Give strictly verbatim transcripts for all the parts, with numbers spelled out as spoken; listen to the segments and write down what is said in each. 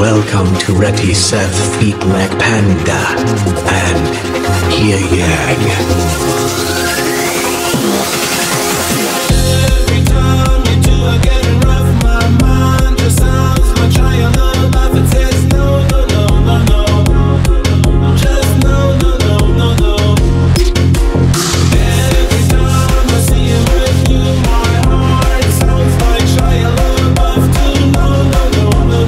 Welcome to Reti Seth Feet Black Panda and Here Yang. Every time you do, I get rough my mind. The sounds my child love, I possess. No, no, no, no, no. Just no, no, no, no, no. Every time I see you with you, my heart sounds like child love, above too. No, no, no, no, no.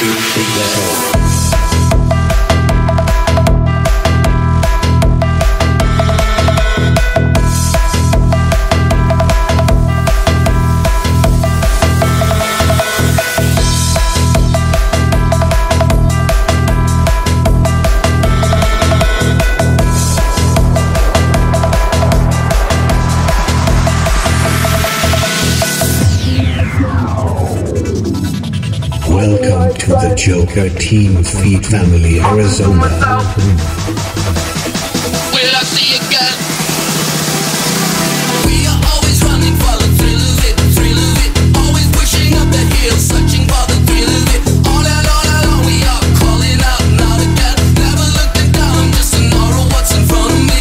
Welcome to the Joker Team Feed Family Arizona. Will I see you again? We are always running for the thrill of it, thrill of it. Always pushing up the hill, searching for the thrill of it. All and all along we are calling out loud again. Never looking down, just an aura what's in front of me.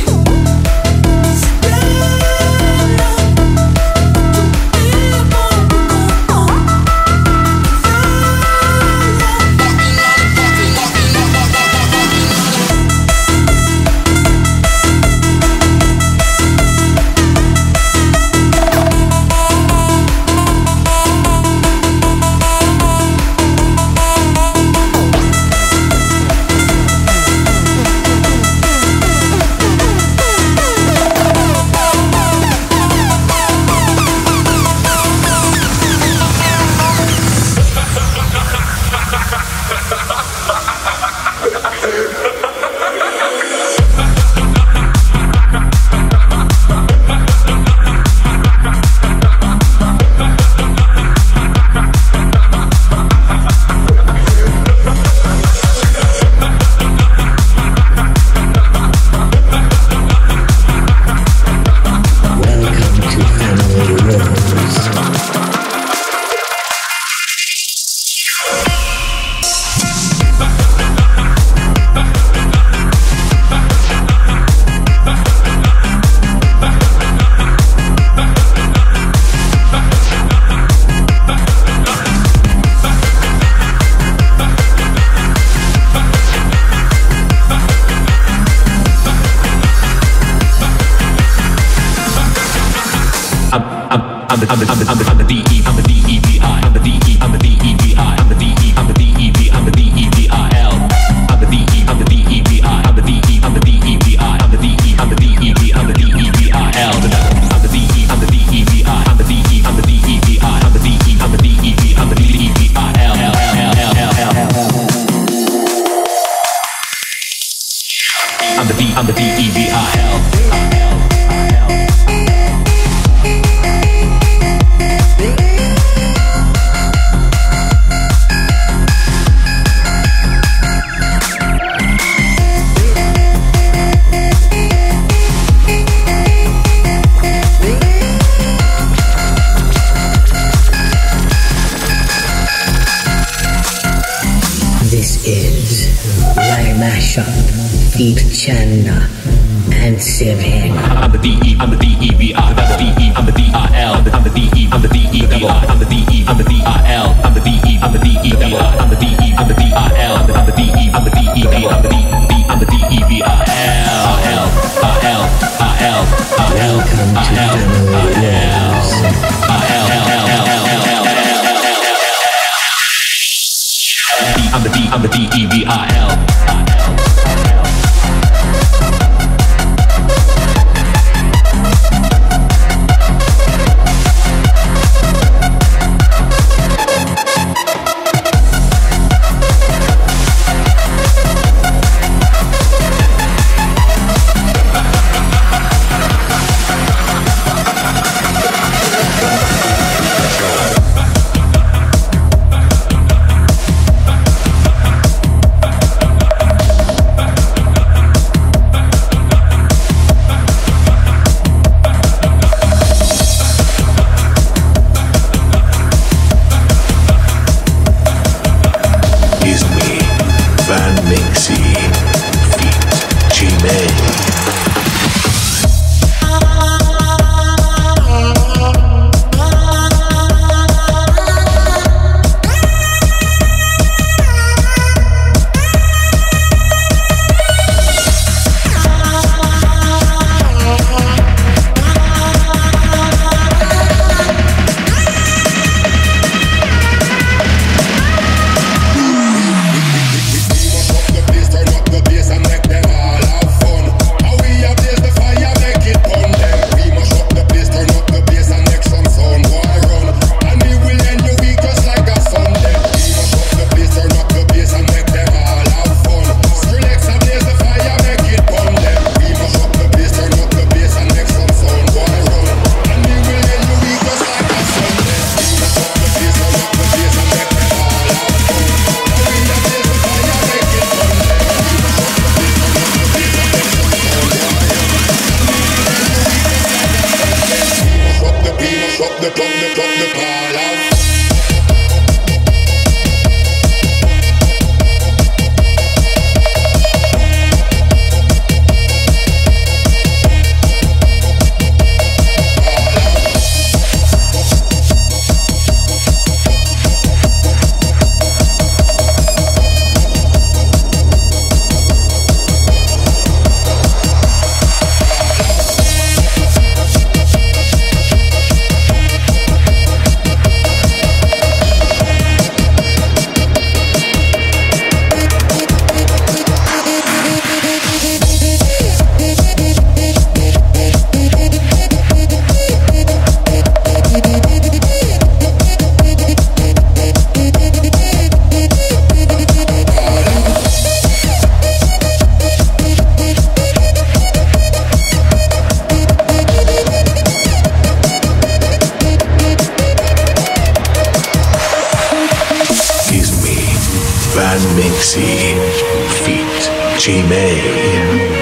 I'm the I'm the I'm the I'm the D E I'm the D E V I I'm the D E I'm the D E V I I'm the D E I'm the D E V I'm the D E V I L I'm the D E I'm the D E V I I'm the D E I'm the D E V I I'm the D E I'm the D E V I'm the D E V I L I'm the D E I'm the D E V I I'm the D E I'm the D E V I I'm the D E I'm the D E V I'm the D E V I L L L L L I'm the D I'm the D E V I L Deep Channa and Sivhan. I'm the D E, I'm the D E V I, I'm the D E, I'm the D I L, I'm the D E, I'm the D E V I, I'm the D E, I'm the D I L, I'm the D E, I'm the D E V I, I'm the D E, I'm the D I L, I'm the D E, I'm the D E V I, I'm the D E, I'm the D E V I L, L, L, L, L. Welcome to Family Wars. I'm the D, I'm the D E V I L. Van Minxie, feat. G. May.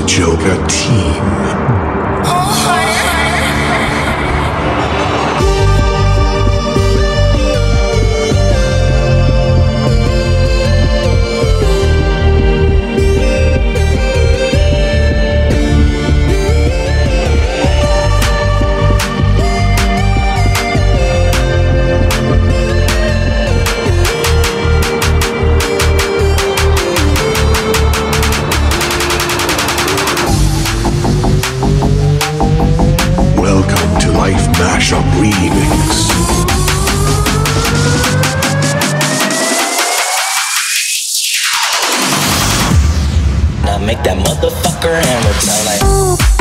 the Joker team. Mashup Remix. Now make that motherfucker hammer down like.